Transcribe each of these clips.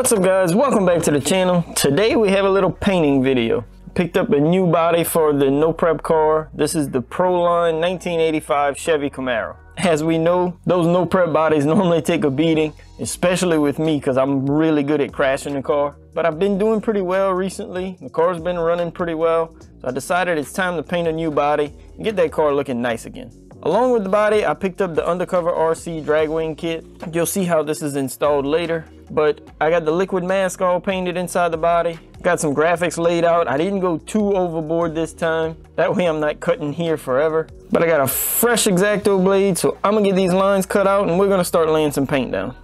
What's up guys, welcome back to the channel. Today we have a little painting video. Picked up a new body for the no prep car. This is the Proline 1985 Chevy Camaro. As we know, those no prep bodies normally take a beating, especially with me because I'm really good at crashing the car. But I've been doing pretty well recently. The car's been running pretty well. So I decided it's time to paint a new body and get that car looking nice again. Along with the body, I picked up the Undercover RC drag wing kit. You'll see how this is installed later, but I got the liquid mask all painted inside the body. Got some graphics laid out. I didn't go too overboard this time. That way I'm not cutting here forever. But I got a fresh X-Acto blade, so I'm gonna get these lines cut out and we're gonna start laying some paint down.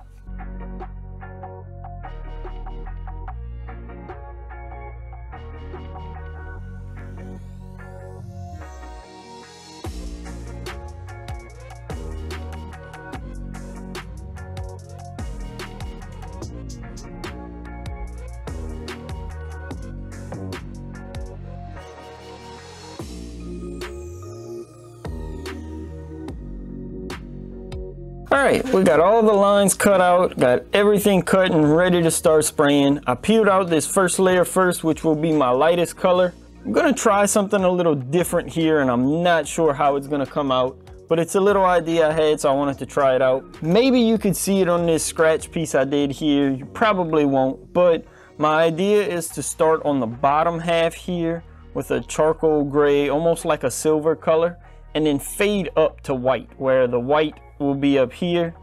All right, we got all the lines cut out, got everything cut and ready to start spraying. I peeled out this first layer first, which will be my lightest color. I'm gonna try something a little different here and I'm not sure how it's gonna come out, but it's a little idea I had, so I wanted to try it out. Maybe you could see it on this scratch piece I did here. You probably won't, but my idea is to start on the bottom half here with a charcoal gray, almost like a silver color, and then fade up to white, where the white will be up here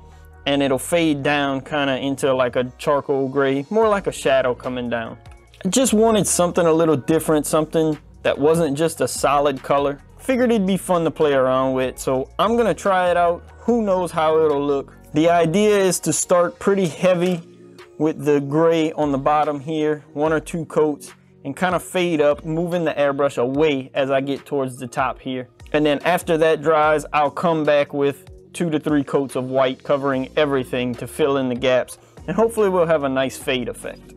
and it'll fade down kind of into like a charcoal gray, more like a shadow coming down. I just wanted something a little different, something that wasn't just a solid color. Figured it'd be fun to play around with, so I'm gonna try it out. Who knows how it'll look. The idea is to start pretty heavy with the gray on the bottom here, one or two coats, and kind of fade up, moving the airbrush away as I get towards the top here. And then after that dries, I'll come back with 2 to 3 coats of white covering everything to fill in the gaps, and hopefully we'll have a nice fade effect.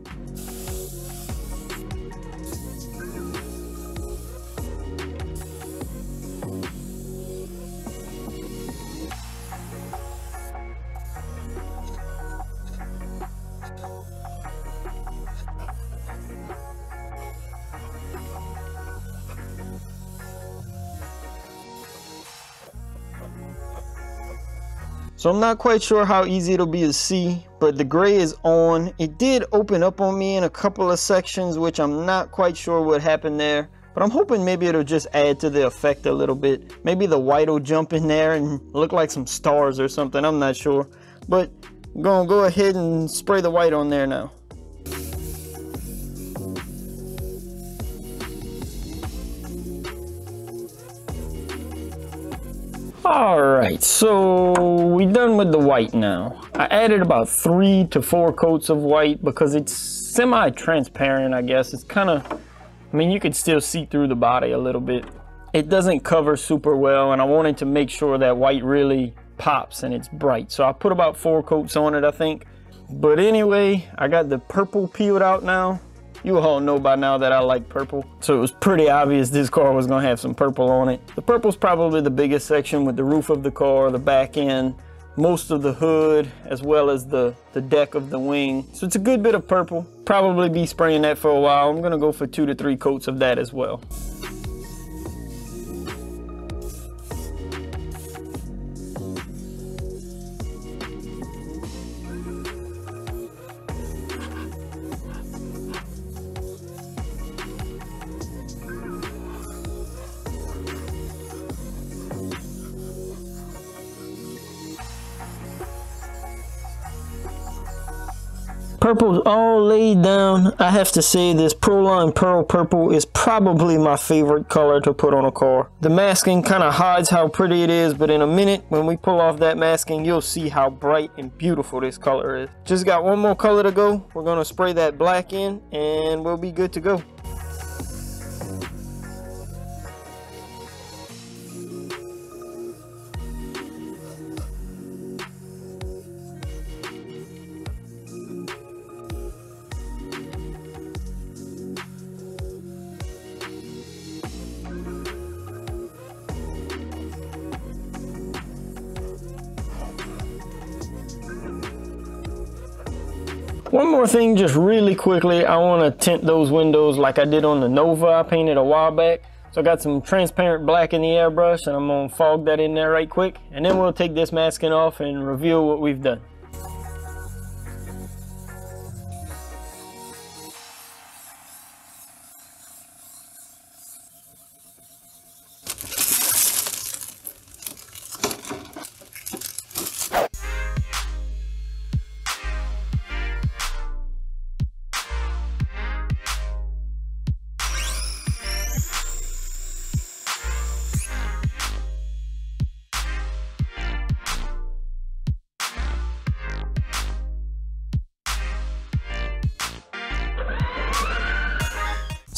So I'm not quite sure how easy it'll be to see, but the gray is on. It did open up on me in a couple of sections, which I'm not quite sure what happened there, but I'm hoping maybe it'll just add to the effect a little bit. Maybe the white will jump in there and look like some stars or something, I'm not sure. But I'm gonna go ahead and spray the white on there now. All right, so we're done with the white now. I added about 3 to 4 coats of white because it's semi-transparent, I guess. It's kind of, I mean, you could still see through the body a little bit. It doesn't cover super well, and I wanted to make sure that white really pops and it's bright. So I put about 4 coats on it, I think. But anyway, I got the purple peeled out now. You all know by now that I like purple, so it was pretty obvious this car was gonna have some purple on it. The purple's probably the biggest section with the roof of the car, the back end, most of the hood, as well as the deck of the wing. So it's a good bit of purple. Probably be spraying that for a while. I'm gonna go for 2 to 3 coats of that as well. Purple's all laid down. I have to say this Proline Pearl purple is probably my favorite color to put on a car. The masking kind of hides how pretty it is, but in a minute when we pull off that masking, you'll see how bright and beautiful this color is. Just got one more color to go. We're gonna spray that black in and we'll be good to go. One more thing, just really quickly, I want to tint those windows like I did on the Nova I painted a while back. So I got some transparent black in the airbrush, and I'm going to fog that in there right quick. And then we'll take this masking off and reveal what we've done.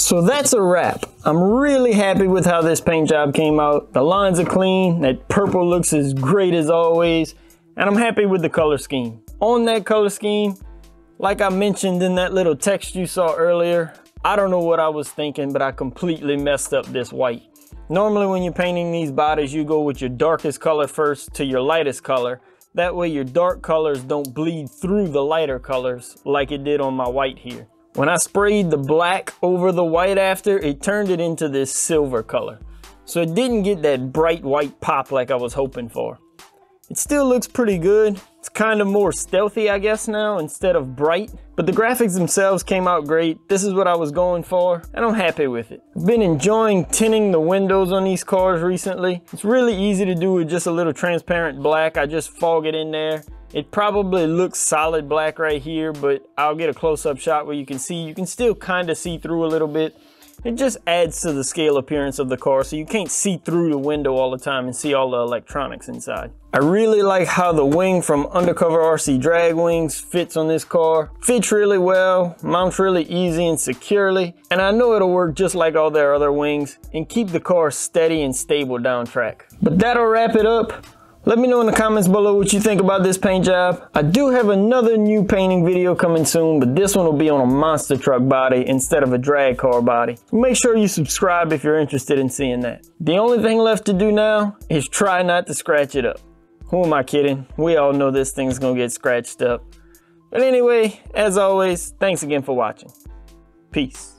So that's a wrap. I'm really happy with how this paint job came out. The lines are clean, that purple looks as great as always, and I'm happy with the color scheme. On that color scheme, like I mentioned in that little text you saw earlier, I don't know what I was thinking, but I completely messed up this white. Normally when you're painting these bodies, you go with your darkest color first to your lightest color. That way your dark colors don't bleed through the lighter colors like it did on my white here. When I sprayed the black over the white after, it turned it into this silver color. So it didn't get that bright white pop like I was hoping for. It still looks pretty good. It's kind of more stealthy, I guess, now instead of bright. But the graphics themselves came out great. This is what I was going for, and I'm happy with it. I've been enjoying tinting the windows on these cars recently. It's really easy to do with just a little transparent black. I just fog it in there. It probably looks solid black right here, but I'll get a close-up shot where you can still kind of see through a little bit. It just adds to the scale appearance of the car, so you can't see through the window all the time and see all the electronics inside. I really like how the wing from Undercover RC drag wings fits on this car. Fits really well, mounts really easy and securely, and I know it'll work just like all their other wings and keep the car steady and stable down track. But that'll wrap it up. Let me know in the comments below what you think about this paint job. I do have another new painting video coming soon, but this one will be on a monster truck body instead of a drag car body. Make sure you subscribe if you're interested in seeing that. The only thing left to do now is try not to scratch it up. Who am I kidding? We all know this thing's gonna get scratched up. But anyway, as always, thanks again for watching. Peace.